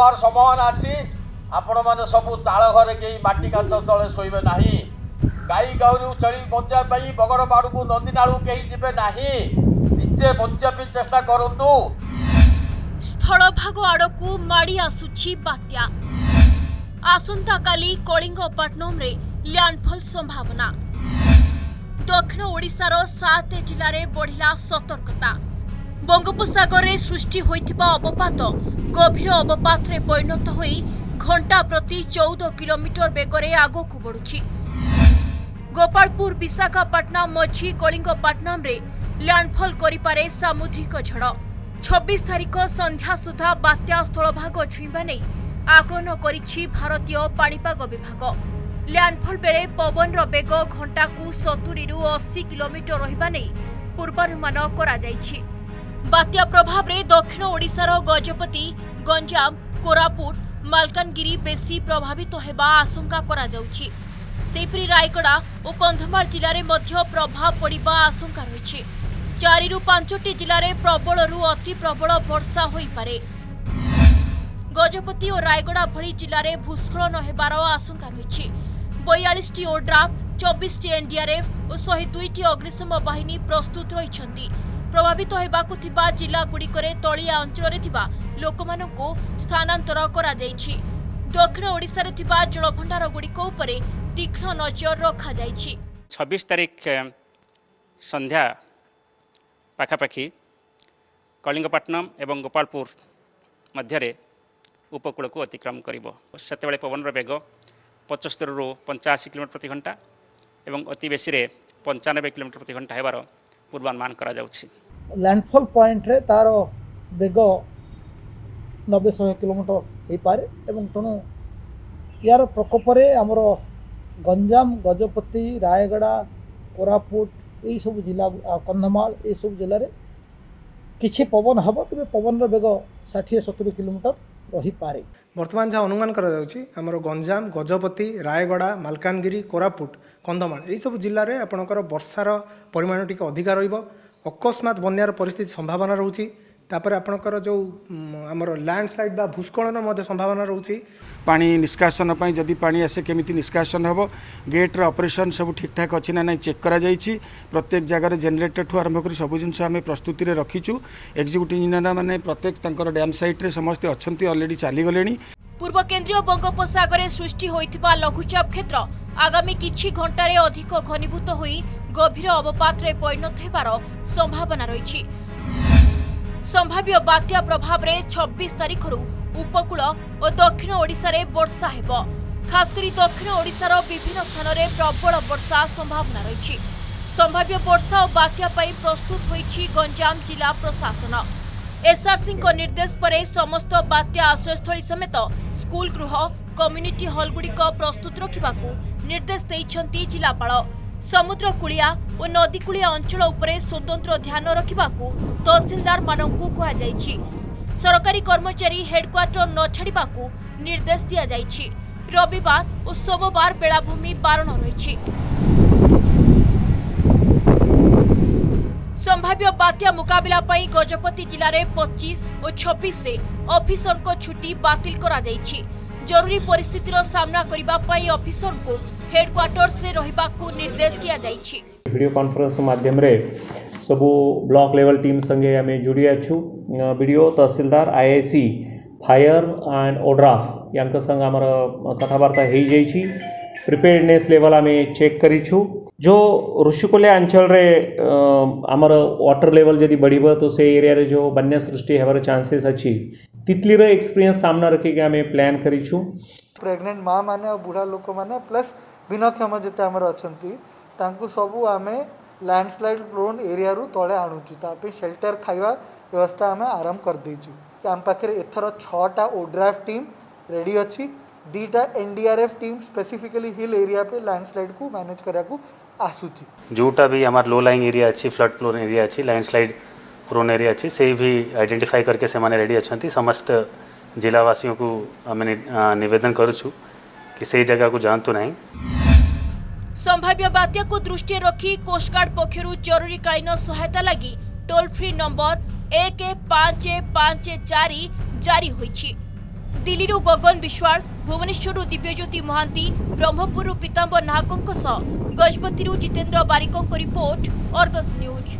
सवार सम्भावना अच्छी आपण मैंने सबू ताल घर कहीं माटी कांत तले शोबे ना गाई गाँव चली बचाई बगड़पाड़ को नदीनाल कहीं जीवे ना निजे बचापी चेष्टा करूँ। स्थलभाग आड़कू माड़ी आसुछि बात्या आसंता काली कलिंगपट्टनम रे लैंडफॉल संभावना। दक्षिण ओडिशार 7 जिले में बढ़िला सतर्कता। बंगोपसागर में सृष्टि होइथिबा अवपात गभीर अवपात रे परिणत होई घंटा प्रति 14 किलोमीटर बेगरे आगकू बढ़ुछि। गोपालपुर विशाखापट्टनम मझी कलिंगपट्टनम रे लैंडफॉल करिपारे सामुद्रिक झड़। 26 तारिख संध्या सुधा बात्या स्थलभाग छुईवा नहीं आकलन करिछि भारतीय पाणीपाग विभाग। लैंडफॉल बेले पवन बेग घंटा को 70 ରୁ 80 किलोमीटर रहिबा नेई पूर्वानुमान करा जाइछि। बात्या प्रभाव रे दक्षिण ओडिशार गजपति गंजाम कोरापुट मालकानगिरी बेसी प्रभावित हेबा आशंका करा जाउछि। सेपरी रायगड़ा और कंधमाल जिले में मध्य प्रभाव पड़िबा आशंका रहिछि। 4 ରୁ 5 जिले में प्रबल रू अति प्रबल वर्षा होई पारे। गजपति और रायगड़ा भली जिले में भूस्खलन होबार आशंका रही। 42टी ओड्राफ 24टी एनडीआरएफ और 102टी अग्निशम बाहिनी प्रस्तुत रही। प्रभावित होबाकु थिबा जिलागुड़िक तलिया अंचल लोक स्थानांतर करा जाइछि। दक्षिण ओडिशा रे थिबा जलभंडार गुड़िक उपरे तीक्ष्ण नजर रखा जाइछि। 26 तारीख संध्या पाखापाखी कलिंगपट्टनम एवं गोपालपुर मध्य उपकूल को अतिक्रम करिबो। सेतेबेले पवनर बेग 75 ରୁ 85 किलोमीटर प्रति घंटा एवं अति बेसी रे 95 किलोमीटर प्रति घंटा हेबार पूर्वानुमान करा जाउछि। लैंडफॉल पॉइंट रे तार बेग 90-100 किलोमीटर हे पारे एवं तणु यार प्रकोप रे हमरो गंजाम गजपति रायगड़ा कोरापुट एई सब जिला कंधमाल एई सब जिले रे किछि पवन हबो तबे पवनर बेग 60-70 किलोमीटर बर्तमान जहाँ अनुमान करा जाउछि हमरो गंजाम गजपति रायगड़ा मालकानगिरी कोरापुट कंधमाल यही सब जिले में आपणकर वर्षार परिमाण टिके अधिका रहिबो। अकस्मात बन्यार परिस्थिति संभावना रहउछि। तापर आपणकर जो हमरो लैंडस्लाइड बा भूस्खलन मध्ये संभावना रहउछि। पानी निष्कासन पई जदि पानी आसे केमिति निष्कासन हबो गेटर ऑपरेशन सब ठीक ठाक अछि ना नहीं चेक करा जाइछि। प्रत्येक जगह जनरेटर ठू आरंभ कर सब जिनस आम प्रस्तुति रे रखिछु। एग्जीक्यूटिव इंजीनियर माने प्रत्येक तंकर डैम साइट रे समस्त अछंती ऑलरेडी चाली गलेनी। पूर्व केंद्रीय बंगोपसागर रे सृष्टि होइथिबा लघुचाप क्षेत्र आगामी किछि घंटा रे अधिक घनीभूत होई गभीर अवपात रे परिणत हेबार संभावना रहिछि। संभाव्य बात्या प्रभाव रे 26 तारीख रु उपकूल और दक्षिण ओडिशा रे वर्षा हेबो। खास करी दक्षिण ओडिशार विभिन्न स्थान में प्रबल वर्षा संभावना रही। संभाव्य वर्षा और बात्या पाई प्रस्तुत होईछि गंजाम जिला प्रशासन। एसआरसी को निर्देश परे समस्त बात्या आश्रयस्थली समेत स्कूल गृह कम्युनिटी हॉल गुड़िक प्रस्तुत रखिबाकू निर्देश दैछंती जिलापाल। समुद्र कूलिया और नदी कूलिया अंचल उपरे स्वतंत्र ध्यान रखिबाकू तहसीलदार मानकू कहा जाइछि। सरकारी कर्मचारी हेडक्वार्टर न छाड़िबाकू निर्देश दिया जाइछि। रविवार और सोमवार बेलाभूमि बारण रहिछि। संभाव्य बात्या मुकाबला पई गजपति जिले में 25 और 26 रे ऑफिसर को छुट्टी बातिल करा जाइछि। जरूरी परिस्थितिर सामना करिबा पई ऑफिसर को हेडक्वार्टर्स रे रहिबा को निर्देश दिया जाइछि। वीडियो कॉन्फ्रेंस माध्यम रे सबु ब्लॉक लेवल टीम संगे आमे जुड़ी आछु। वीडियो तहसीलदार आईआईसी फायर एंड ओड्राफ यांक संग हमर कथावार्ता हेई जाइछि। प्रिपेयर्डनेस लेवल आमे चेक करिछु। जो ऋषिकोल्या अंचल रे हमर वाटर लेवल जदी बढ़िबो तो से एरिया रे जो बन्या सृष्टि हेबार चांसेस अछि तितली रे एक्सपीरियंस सामना रखि के आमे प्लान करिछु। प्रेग्नेंट मां माने और बुढ़ा लोक माने प्लस भिन्नक्षम जेते हमर अछंती तांकू सबु आमे लैंडस्लाइड प्रोन एरिया रु तळे आणुछु। तापे शेल्टर खाइवा व्यवस्था आमे आरंभ कर देछु। आम पाखरे एथर 6टा ओड्राफ टीम रेडी अछि। 2टा NDRF team specifically hill area पे लैंडस्लाइड को मैनेज करा को आसुची। जोटा भी हमार लो लाइंग एरिया अछि फ्लड प्रोन एरिया अछि लैंडस्लाइड प्रोन एरिया अछि से भी आइडेंटिफाई करके से माने रेडी अछंती। समस्त जिलावासियों को हमने निवेदन करूछु कि से जगह को जानतु नहीं। संभाव्य बात्या को दृष्टि रखी कोस्टगार्ड पक्षरु जरूरीकालीन सहायता लगी टोल फ्री नंबर 15514 जारी होईछि। दिल्ली गगन विश्वाल भुवनेश्वर दिव्यज्योति महांती ब्रह्मपुर पीताम्बर नाहकों गजपति जितेंद्र बारिकों रिपोर्ट अर्गस न्यूज।